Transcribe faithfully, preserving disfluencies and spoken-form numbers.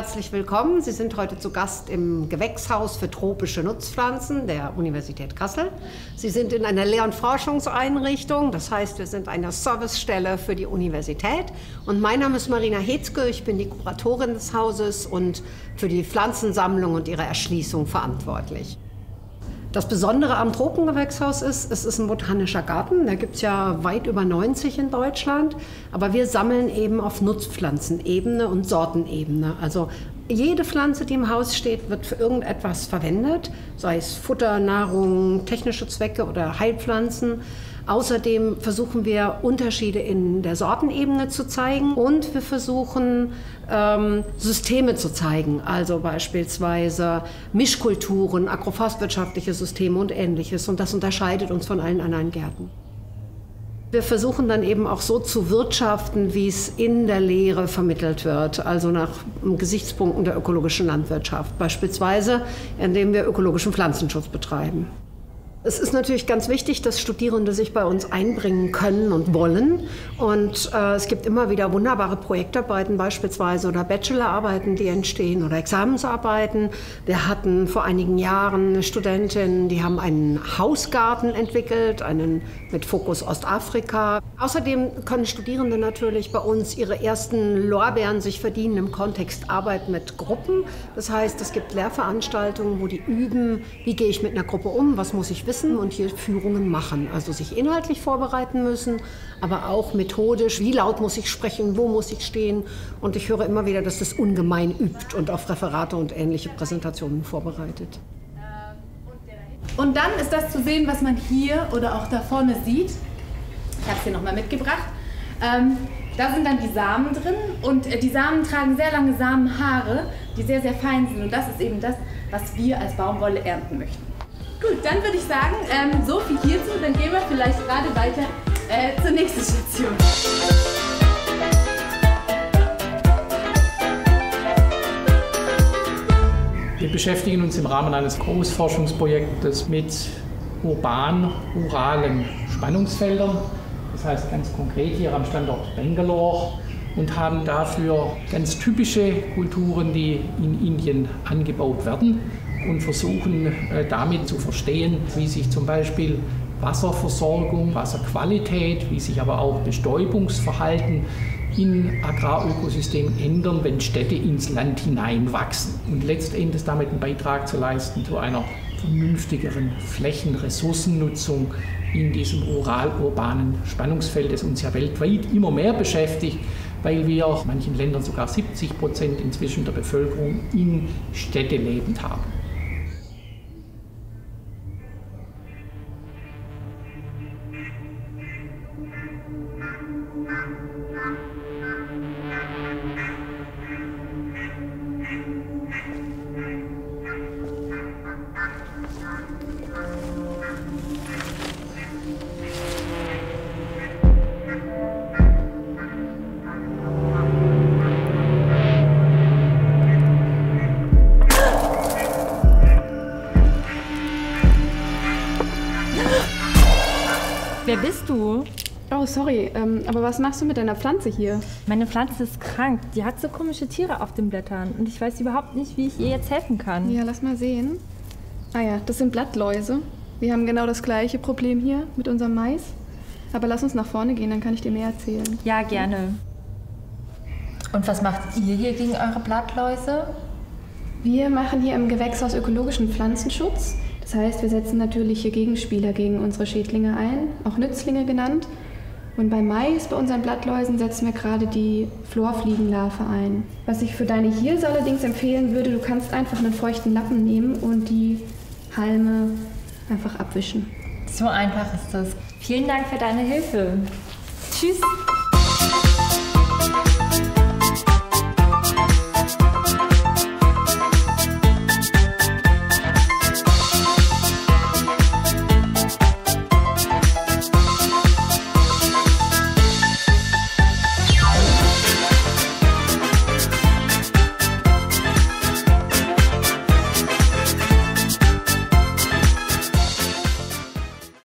herzlich willkommen. Sie sind heute zu Gast im Gewächshaus für tropische Nutzpflanzen der Universität Kassel. Sie sind in einer Lehr- und Forschungseinrichtung, das heißt, wir sind eine Servicestelle für die Universität. Und mein Name ist Marina Hetzke, ich bin die Kuratorin des Hauses und für die Pflanzensammlung und ihre Erschließung verantwortlich. Das Besondere am Tropengewächshaus ist, es ist ein botanischer Garten. Da gibt es ja weit über neunzig in Deutschland. Aber wir sammeln eben auf Nutzpflanzenebene und Sortenebene. Also jede Pflanze, die im Haus steht, wird für irgendetwas verwendet, sei es Futter, Nahrung, technische Zwecke oder Heilpflanzen. Außerdem versuchen wir, Unterschiede in der Sortenebene zu zeigen und wir versuchen, ähm, Systeme zu zeigen, also beispielsweise Mischkulturen, agroforstwirtschaftliche Systeme und Ähnliches. Und das unterscheidet uns von allen anderen Gärten. Wir versuchen dann eben auch so zu wirtschaften, wie es in der Lehre vermittelt wird, also nach Gesichtspunkten der ökologischen Landwirtschaft, beispielsweise indem wir ökologischen Pflanzenschutz betreiben. Es ist natürlich ganz wichtig, dass Studierende sich bei uns einbringen können und wollen. Und äh, es gibt immer wieder wunderbare Projektarbeiten beispielsweise oder Bachelorarbeiten, die entstehen oder Examensarbeiten. Wir hatten vor einigen Jahren eine Studentin, die haben einen Hausgarten entwickelt, einen mit Fokus Ostafrika. Außerdem können Studierende natürlich bei uns ihre ersten Lorbeeren sich verdienen im Kontext Arbeit mit Gruppen. Das heißt, es gibt Lehrveranstaltungen, wo die üben, wie gehe ich mit einer Gruppe um, was muss ich wissen. Und hier Führungen machen, also sich inhaltlich vorbereiten müssen, aber auch methodisch, wie laut muss ich sprechen, wo muss ich stehen. Und ich höre immer wieder, dass das ungemein übt und auf Referate und ähnliche Präsentationen vorbereitet. Und dann ist das zu sehen, was man hier oder auch da vorne sieht. Ich habe es hier nochmal mitgebracht. Ähm, da sind dann die Samen drin und die Samen tragen sehr lange Samenhaare, die sehr, sehr fein sind. Und das ist eben das, was wir als Baumwolle ernten möchten. Gut, dann würde ich sagen, ähm, so viel hierzu, dann gehen wir vielleicht gerade weiter äh, zur nächsten Station. Wir beschäftigen uns im Rahmen eines Großforschungsprojektes mit urban-ruralen Spannungsfeldern, das heißt ganz konkret hier am Standort Bangalore, und haben dafür ganz typische Kulturen, die in Indien angebaut werden, und versuchen damit zu verstehen, wie sich zum Beispiel Wasserversorgung, Wasserqualität, wie sich aber auch Bestäubungsverhalten in Agrarökosystemen ändern, wenn Städte ins Land hineinwachsen, und letztendlich damit einen Beitrag zu leisten zu einer vernünftigeren Flächenressourcennutzung in diesem rural-urbanen Spannungsfeld, das uns ja weltweit immer mehr beschäftigt, weil wir auch in manchen Ländern sogar siebzig Prozent inzwischen der Bevölkerung in Städte lebend haben. Wer bist du? Oh, sorry, ähm, aber was machst du mit deiner Pflanze hier? Meine Pflanze ist krank. Die hat so komische Tiere auf den Blättern und ich weiß überhaupt nicht, wie ich ihr jetzt helfen kann. Ja, lass mal sehen. Ah ja, das sind Blattläuse. Wir haben genau das gleiche Problem hier mit unserem Mais. Aber lass uns nach vorne gehen, dann kann ich dir mehr erzählen. Ja, gerne. Und was macht ihr hier gegen eure Blattläuse? Wir machen hier im Gewächshaus ökologischen Pflanzenschutz. Das heißt, wir setzen natürliche Gegenspieler gegen unsere Schädlinge ein, auch Nützlinge genannt. Und bei Mais, bei unseren Blattläusen, setzen wir gerade die Florfliegenlarve ein. Was ich für deine Hirse allerdings empfehlen würde, du kannst einfach einen feuchten Lappen nehmen und die Halme einfach abwischen. So einfach ist das. Vielen Dank für deine Hilfe. Tschüss.